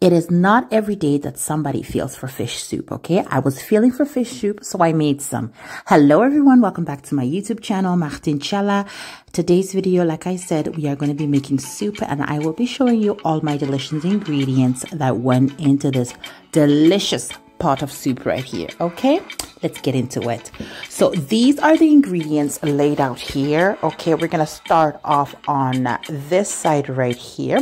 It is not every day that somebody feels for fish soup, okay? I was feeling for fish soup, so I made some. Hello, everyone. Welcome back to my YouTube channel, Martin Chiella. Today's video, like I said, we are going to be making soup, and I will be showing you all my delicious ingredients that went into this delicious pot of soup right here, okay? Let's get into it. So these are the ingredients laid out here, okay? We're going to start off on this side right here.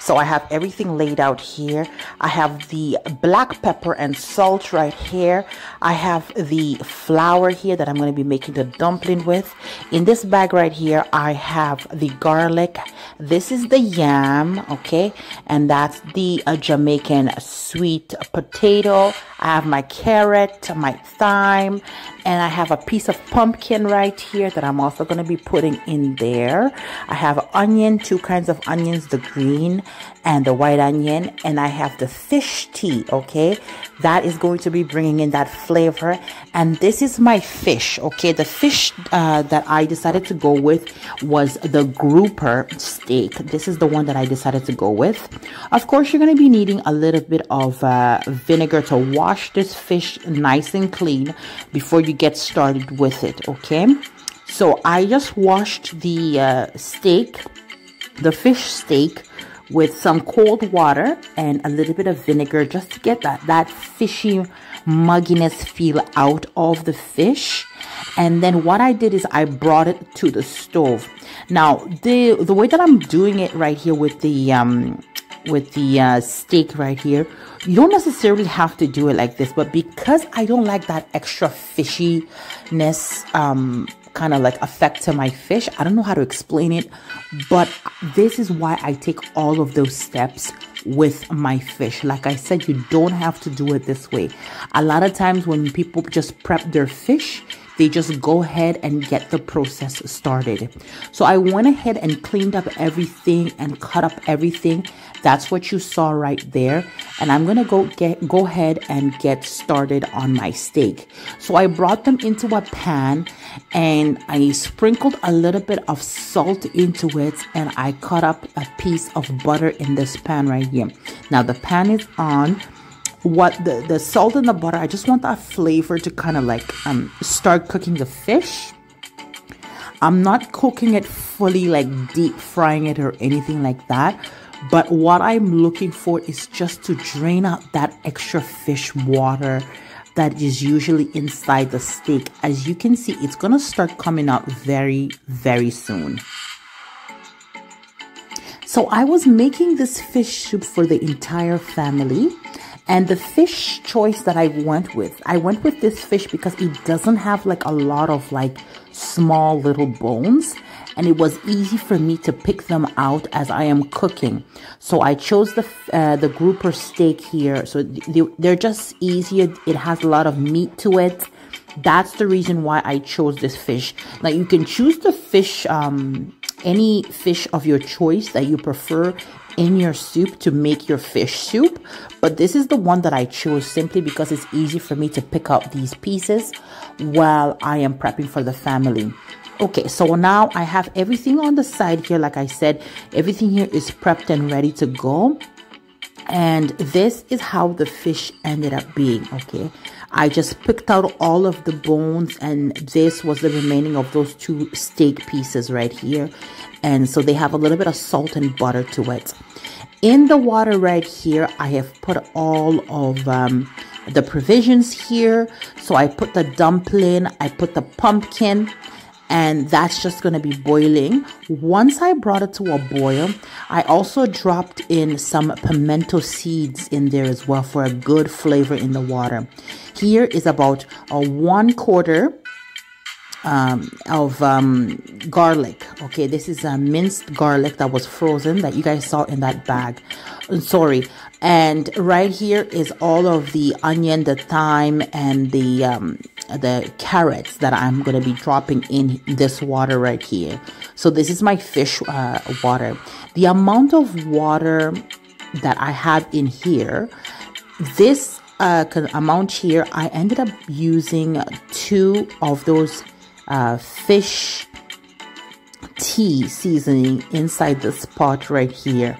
So I have everything laid out here. I have the black pepper and salt right here. I have the flour here that I'm going to be making the dumpling with. In this bag right here, I have the garlic. This is the yam, okay? And that's the Jamaican sweet potato. I have my carrot, my thyme, and I have a piece of pumpkin right here that I'm also going to be putting in there. I have onion, two kinds of onions, the green and the white onion, and I have the fish tea, okay? That is going to be bringing in that flavor. And this is my fish, okay? The fish that I decided to go with was the grouper steak. This is the one that I decided to go with. Of course, you're going to be needing a little bit of vinegar to wash this fish nice and clean before you get started with it, okay? So I just washed the steak, the fish steak, with some cold water and a little bit of vinegar just to get that fishy mugginess feel out of the fish. And then what I did is I brought it to the stove. Now the way that I'm doing it right here with the steak right here, you don't necessarily have to do it like this, but because I don't like that extra fishiness kind of like effect to my fish, I don't know how to explain it, but this is why I take all of those steps with my fish. Like I said, you don't have to do it this way. A lot of times when people just prep their fish, they just go ahead and get the process started. So I went ahead and cleaned up everything and cut up everything. That's what you saw right there. And I'm gonna go ahead and get started on my steak. So I brought them into a pan and I sprinkled a little bit of salt into it, and I cut up a piece of butter in this pan right here. Now the pan is on. What the salt and the butter, I just want that flavor to kind of like start cooking the fish. I'm not cooking it fully, like deep frying it or anything like that, but what I'm looking for is just to drain out that extra fish water that is usually inside the steak. As you can see, it's gonna start coming out very, very soon. So I was making this fish soup for the entire family. And the fish choice that I went with this fish because it doesn't have like a lot of like small little bones, and it was easy for me to pick them out as I am cooking. So I chose the grouper steak here. So they're just easier. It has a lot of meat to it. That's the reason why I chose this fish. Now you can choose the fish, any fish of your choice that you prefer in your soup to make your fish soup, but this is the one that I chose simply because it's easy for me to pick up these pieces while I am prepping for the family. Okay, so now I have everything on the side here. Like I said, everything here is prepped and ready to go. And this is how the fish ended up being, okay? I just picked out all of the bones, and this was the remaining of those two steak pieces right here. And so they have a little bit of salt and butter to it. In the water right here, I have put all of the provisions here. So I put the dumpling, I put the pumpkin, and that's just going to be boiling. Once I brought it to a boil, I also dropped in some pimento seeds in there as well for a good flavor in the water. Here is about a 1/4 of garlic, okay? This is a minced garlic that was frozen that you guys saw in that bag. And right here is all of the onion, the thyme, and the carrots that I'm going to be dropping in this water right here. So this is my fish water. The amount of water that I have in here, this amount here, I ended up using 2 of those fish tea seasoning inside this pot right here.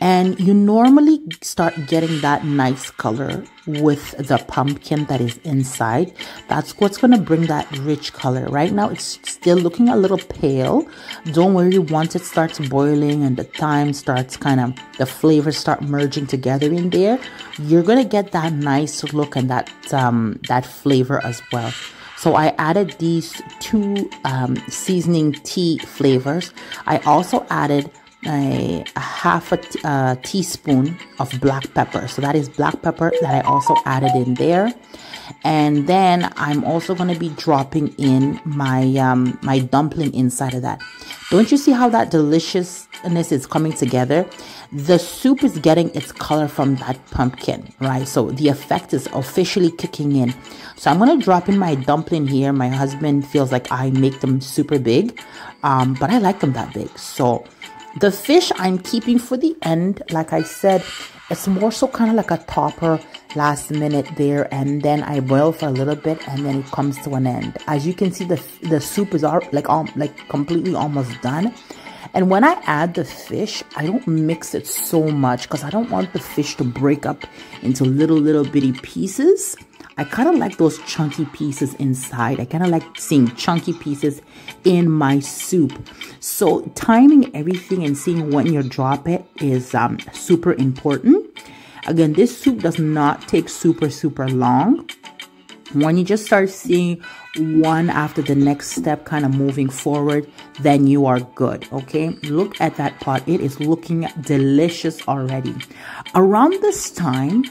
And you normally start getting that nice color with the pumpkin that is inside. That's what's going to bring that rich color. Right now, it's still looking a little pale. Don't worry, once it starts boiling and the thyme starts kind of, the flavors start merging together in there, you're going to get that nice look and that flavor as well. So I added these two seasoning tea flavors. I also added a half a teaspoon of black pepper. So that is black pepper that I also added in there. And then I'm also going to be dropping in my my dumpling inside of that. Don't you see how that deliciousness is coming together? The soup is getting its color from that pumpkin, right? So the effect is officially kicking in. So I'm going to drop in my dumpling here. My husband feels like I make them super big, but I like them that big. So the fish I'm keeping for the end. Like I said, it's more so kind of like a topper last minute there, and then I boil for a little bit and then it comes to an end. As you can see, the soup is all, like completely almost done. And when I add the fish, I don't mix it so much because I don't want the fish to break up into little bitty pieces. I kind of like those chunky pieces inside. I kind of like seeing chunky pieces in my soup. So timing everything and seeing when you drop it is super important. Again, this soup does not take super long. When you just start seeing one after the next step kind of moving forward, then you are good, okay? Look at that pot. It is looking delicious already. Around this time,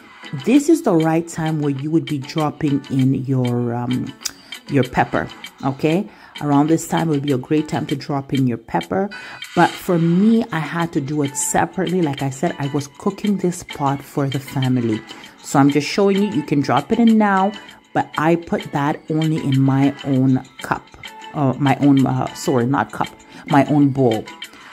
this is the right time where you would be dropping in your pepper, okay? Around this time would be a great time to drop in your pepper. But for me, I had to do it separately. Like I said, I was cooking this pot for the family. So I'm just showing you, you can drop it in now, but I put that only in my own cup. My own bowl.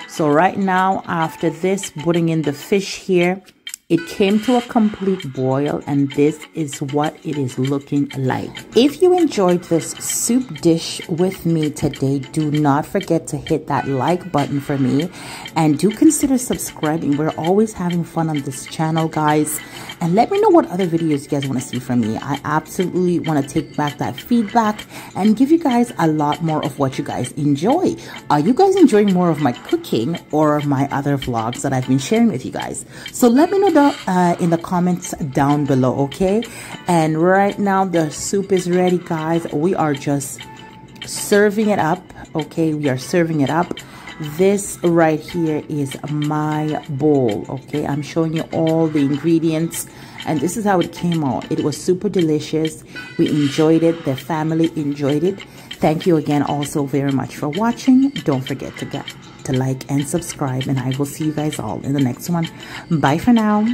So right now, after this, putting in the fish here, it came to a complete boil, and this is what it is looking like. If you enjoyed this soup dish with me today, do not forget to hit that like button for me, and do consider subscribing. We're always having fun on this channel, guys. And let me know what other videos you guys want to see from me. I absolutely want to take back that feedback and give you guys a lot more of what you guys enjoy. Are you guys enjoying more of my cooking or my other vlogs that I've been sharing with you guys? So let me know in the comments down below, okay? And right now the soup is ready, guys. We are just serving it up, okay? We are serving it up. This right here is my bowl, okay? I'm showing you all the ingredients, and this is how it came out. It was super delicious. We enjoyed it. The family enjoyed it. Thank you again also very much for watching. Don't forget to like and subscribe, and I will see you guys all in the next one. Bye for now.